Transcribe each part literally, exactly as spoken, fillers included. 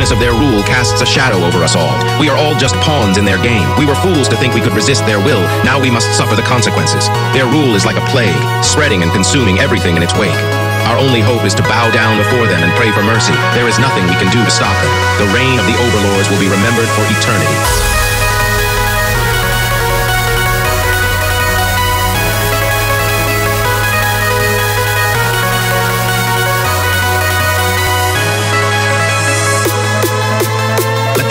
darkness of their rule casts a shadow over us all. We are all just pawns in their game. We were fools to think we could resist their will. Now we must suffer the consequences. Their rule is like a plague, spreading and consuming everything in its wake. Our only hope is to bow down before them and pray for mercy. There is nothing we can do to stop them. The reign of the overlords will be remembered for eternity.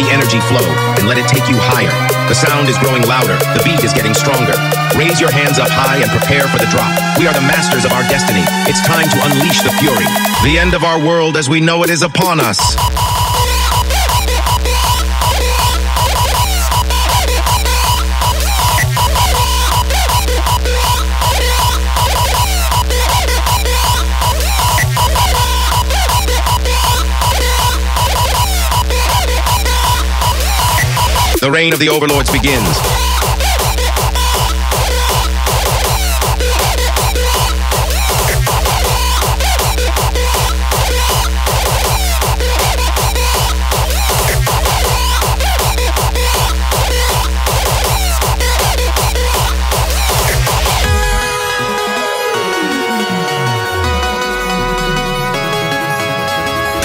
Energy flow and let it take you higher. The sound is growing louder, the beat is getting stronger. Raise your hands up high and prepare for the drop. We are the masters of our destiny. It's time to unleash the fury. The end of our world as we know it is upon us. The reign of the overlords begins.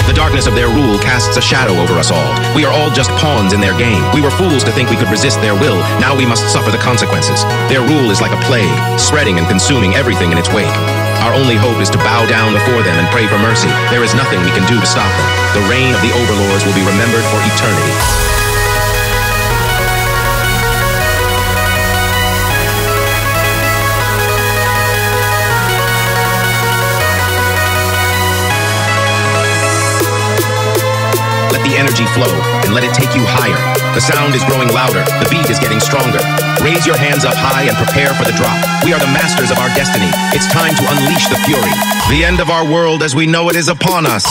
The darkness of their rule casts a shadow over us all. We are all just pawns in their game. We were fools to think we could resist their will. Now we must suffer the consequences. Their rule is like a plague, spreading and consuming everything in its wake. Our only hope is to bow down before them and pray for mercy. There is nothing we can do to stop them. The reign of the overlords will be remembered for eternity. The energy flow and let it take you higher. The sound is growing louder, the beat is getting stronger. Raise your hands up high and prepare for the drop. We are the masters of our destiny. It's time to unleash the fury. The end of our world as we know it is upon us.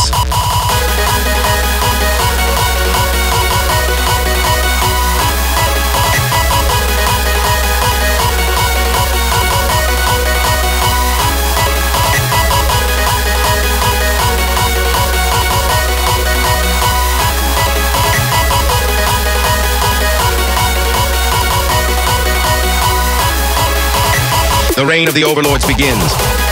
The reign of the overlords begins.